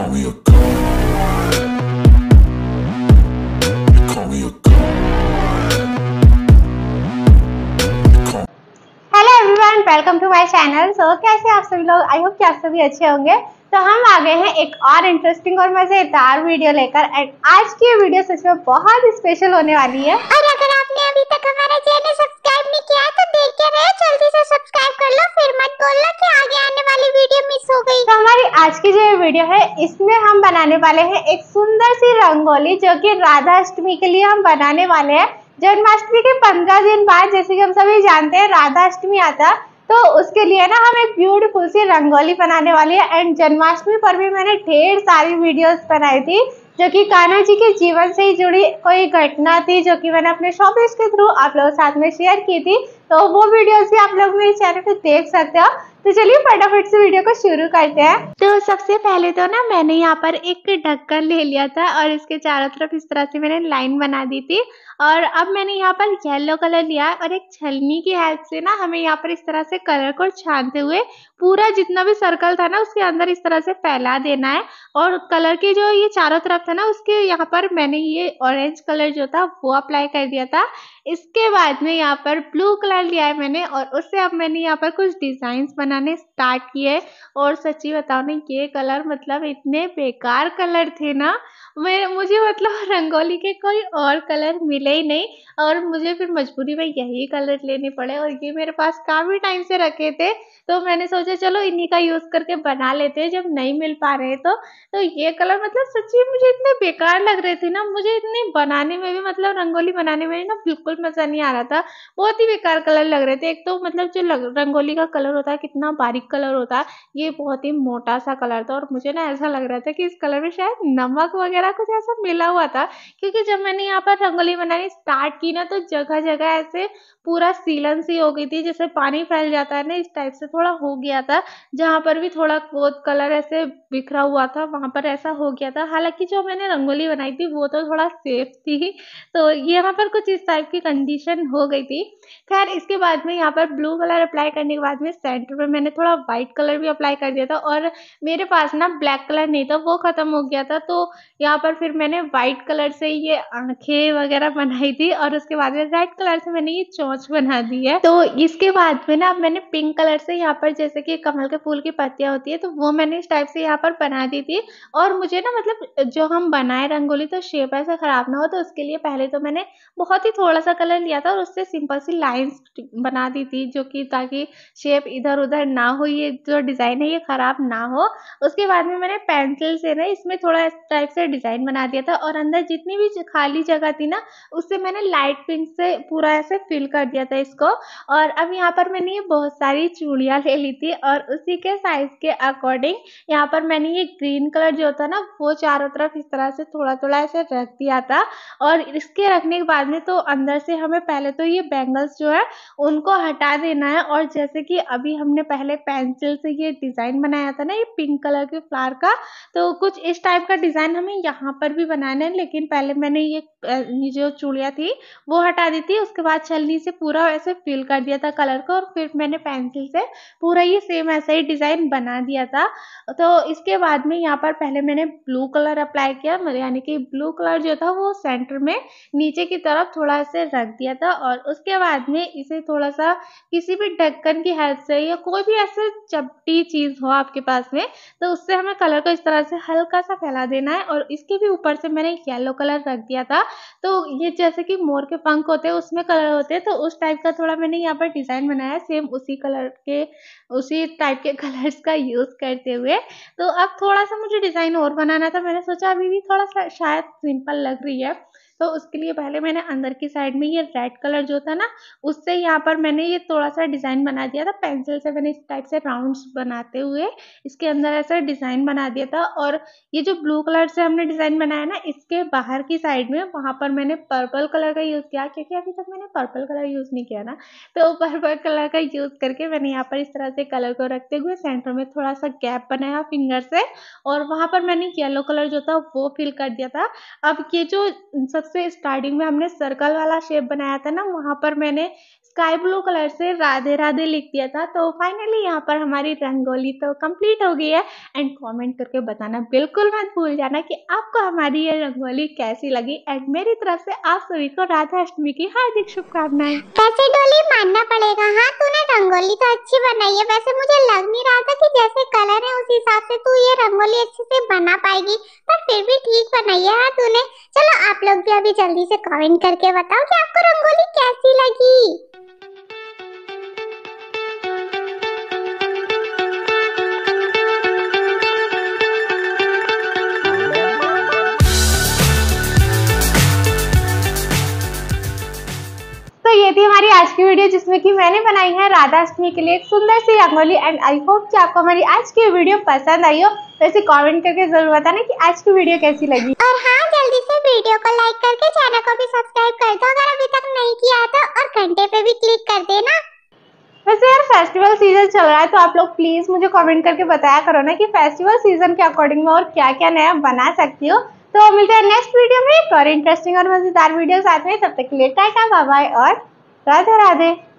Welcome to my channel. So कैसे आप सभी लोग, आई होप कि आप सभी अच्छे होंगे। तो हम आ गए हैं एक और इंटरेस्टिंग और मजेदार वीडियो लेकर, एंड आज की वीडियो सच में बहुत स्पेशल होने वाली है। और अगर आपने अभी तक हमारा चैनल सब्सक्राइब नहीं किया है तो देख के रहे, जल्दी से सब्सक्राइब कर लो, फिर मत बोलना कि आगे आने वाली वीडियो मिस हो गई। तो हमारी आज की जो वीडियो है इसमें हम बनाने वाले हैं एक सुंदर सी रंगोली, जो कि राधा अष्टमी के लिए हम बनाने वाले हैं। जन्माष्टमी के 15 दिन बाद, जैसे कि हम सभी जानते हैं, राधा अष्टमी आता है, तो उसके लिए ना हम एक ब्यूटीफुल सी रंगोली बनाने वाली है। एंड जन्माष्टमी पर भी मैंने ढेर सारी वीडियोस बनाई थी, जो कि कान्हा जी के जीवन से ही जुड़ी कोई घटना थी, जो कि मैंने अपने शॉपिंग्स के थ्रू आप लोगों के साथ में शेयर की थी। तो वो वीडियोस भी आप लोग मेरे चैनल पे देख सकते हो। तो चलिए फटाफट से वीडियो को शुरू करते हैं। तो सबसे पहले तो ना मैंने यहाँ पर एक ढक्कन ले लिया था और इसके चारों तरफ इस तरह से मैंने लाइन बना दी थी। और अब मैंने यहाँ पर येलो कलर लिया और एक छलनी की हेल्प से ना हमें यहाँ पर इस तरह से कलर को छानते हुए पूरा जितना भी सर्कल था ना उसके अंदर इस तरह से फैला देना है। और कलर के जो ये चारों तरफ था ना उसके यहाँ पर मैंने ये ऑरेंज कलर जो था वो अप्लाई कर दिया था। इसके बाद में यहाँ पर ब्लू कलर लिया है मैंने, और उससे अब मैंने यहाँ पर कुछ डिजाइन्स बनाने स्टार्ट किए। और सच्ची बताओ ना, ये कलर मतलब इतने बेकार कलर थे ना, मुझे मतलब रंगोली के कोई और कलर मिले ही नहीं, और मुझे फिर मजबूरी में यही कलर लेने पड़े। और ये मेरे पास काफ़ी टाइम से रखे थे, तो मैंने सोचा चलो इन्हीं का यूज़ करके बना लेते हैं जब नहीं मिल पा रहे। तो ये कलर मतलब सच्ची मुझे इतने बेकार लग रहे थे ना, मुझे इतने बनाने में भी मतलब रंगोली बनाने में ना बिल्कुल मज़ा नहीं आ रहा था। बहुत ही बेकार कलर लग रहे थे। एक तो मतलब जो रंगोली का कलर होता है कितना बारीक कलर होता है, ये बहुत ही मोटा सा कलर था। और मुझे ना ऐसा लग रहा था कि इस कलर में शायद नमक वगैरह कुछ ऐसा मिला हुआ था, क्योंकि जब मैंने यहाँ पर रंगोली बनानी स्टार्ट की ना तो जगह जगह ऐसे पूरा सीलन सी हो गई थी, जैसे पानी फैल जाता है ना इस टाइप से थोड़ा हो गया था। जहाँ पर भी थोड़ा बहुत कलर ऐसे बिखरा हुआ था वहाँ पर ऐसा हो गया था। हालांकि जो मैंने रंगोली बनाई थी वो तो थोड़ा सेफ थी, तो यहाँ पर कुछ इस टाइप की कंडीशन हो गई थी। खैर इसके बाद में यहाँ पर ब्लू कलर अप्लाई करने के बाद में सेंटर पर मैंने थोड़ा वाइट कलर भी अप्लाई कर दिया था। और मेरे पास ना ब्लैक कलर नहीं था, वो ख़त्म हो गया था, तो यहाँ पर फिर मैंने वाइट कलर से ये आँखें वगैरह बनाई थी। और उसके बाद में रेड कलर से मैंने ये चोंच बना दी है। तो इसके बाद में ना मैंने पिंक कलर से यहाँ पर जैसे कि कमल के फूल की पत्तियाँ होती है तो वो मैंने इस टाइप से यहाँ पर बना दी थी। और मुझे ना मतलब जो हम बनाए रंगोली तो शेप ऐसा ख़राब ना हो, तो उसके लिए पहले तो मैंने बहुत ही थोड़ा सा कलर लिया था और उससे सिंपल सी लाइंस बना दी थी, जो कि ताकि शेप इधर उधर ना हो, ये जो डिज़ाइन है ये ख़राब ना हो। उसके बाद में मैंने पेंसिल से ना इसमें थोड़ा इस टाइप से डिज़ाइन बना दिया था। और अंदर जितनी भी खाली जगह थी ना उससे मैंने लाइट पिंक से पूरा ऐसे फिल कर दिया था इसको। और अब यहाँ पर मैंने ये बहुत सारी चूड़ियाँ ले ली थी और उसी के साइज़ के अकॉर्डिंग यहाँ पर मैंने ये ग्रीन कलर जो था ना वो चारों तरफ इस तरह से थोड़ा थोड़ा ऐसे रख दिया था। और इसके रखने के बाद में तो अंदर से हमें पहले तो ये बैंगल्स जो है उनको हटा देना है। और जैसे कि अभी हमने पहले पेंसिल से ये डिज़ाइन बनाया था ना ये पिंक कलर के फ्लावर का, तो कुछ इस टाइप का डिज़ाइन हमें यहाँ पर भी बनाना है। लेकिन पहले मैंने ये जो चूड़ियाँ थी वो हटा दी थी, उसके बाद छलनी से पूरा ऐसे फिल कर दिया था कलर को, और फिर मैंने पेंसिल से पूरा ये सेम ऐसा ही डिज़ाइन बना दिया था। तो इसके बाद में यहाँ पर पहले मैंने ब्लू कलर अप्लाई किया, यानी कि ब्लू कलर जो था वो सेंटर में नीचे की तरफ थोड़ा ऐसे रख दिया था। और उसके बाद में इसे थोड़ा सा किसी भी ढक्कन की हेल्प से या कोई भी ऐसे चपटी चीज़ हो आपके पास में तो उससे हमें कलर को इस तरह से हल्का सा फैला देना है। और इसके भी ऊपर से मैंने येलो कलर रख दिया था, तो ये जैसे कि मोर के पंख होते हैं उसमें कलर होते हैं, तो उस टाइप का थोड़ा मैंने यहाँ पर डिज़ाइन बनाया, सेम उसी कलर के उसी टाइप के कलर्स का यूज़ करते हुए। तो अब थोड़ा सा मुझे डिज़ाइन और बनाना था, मैंने सोचा अभी भी थोड़ा सा शायद सिंपल लग रही है, तो उसके लिए पहले मैंने अंदर की साइड में ये रेड कलर जो था ना उससे यहाँ पर मैंने ये थोड़ा सा डिज़ाइन बना दिया था। पेंसिल से मैंने इस टाइप से राउंड्स बनाते हुए इसके अंदर ऐसा डिज़ाइन बना दिया था। और ये जो ब्लू कलर से हमने डिज़ाइन बनाया ना इसके बाहर की साइड में वहाँ पर मैंने पर्पल कलर का यूज़ किया, क्योंकि अभी तक मैंने पर्पल कलर यूज़ नहीं किया ना, तो पर्पल कलर का यूज़ करके मैंने यहाँ पर इस तरह से कलर को रखते हुए सेंटर में थोड़ा सा गैप बनाया फिंगर से, और वहाँ पर मैंने येलो कलर जो था वो फिल कर दिया था। अब ये जो सबसे स्टार्टिंग में हमने सर्कल वाला शेप बनाया था ना वहाँ पर मैंने स्काई ब्लू कलर से राधे राधे लिख दिया था। तो फाइनली यहाँ पर हमारी रंगोली तो कंप्लीट हो गई है। एंड कमेंट करके बताना बिल्कुल मत भूल जाना कि आपको हमारी ये रंगोली कैसी लगी। एंड मेरी तरफ से आप सभी को राधा अष्टमी की हार्दिक शुभकामनाएं। वैसे डोली मानना पड़ेगा, हाँ तूने रंगोली तो अच्छी बनाई है। वैसे मुझे लग नहीं रहा था कि जैसे कलर है उस हिसाब से तू ये रंगोली अच्छे से बना पाएगी, पर फिर भी ठीक बनाई है हाँ तूने। चलो आप लोग भी अभी जल्दी से कमेंट करके बताओ कि आपको रंगोली कैसी लगी। हमारी आज की वीडियो जिसमें कि मैंने बनाई है राधा अष्टमी के लिए एक सुंदर सी रंगोली। एंड आई होप कि आपको हमारी आज की वीडियो पसंद आई हो। वैसे कमेंट करके जरूर बताना कि आज की वीडियो कैसी लगी। और हाँ जल्दी से वीडियो को लाइक करके चैनल को भी सब्सक्राइब कर दो अगर अभी तक नहीं किया तो, और घंटे पे भी क्लिक कर देना। वैसे यार फेस्टिवल सीजन चल रहा है तो आप लोग प्लीज मुझे कमेंट करके बताया करो ना कि फेस्टिवल सीजन के अकॉर्डिंग में और क्या क्या नया बना सकती हो। तो मिलते हैं नेक्स्ट वीडियो में एक और इंटरेस्टिंग और मजेदार वीडियो साथ में। तब तक के लिए टाटा बाय बाय और राधे राधे।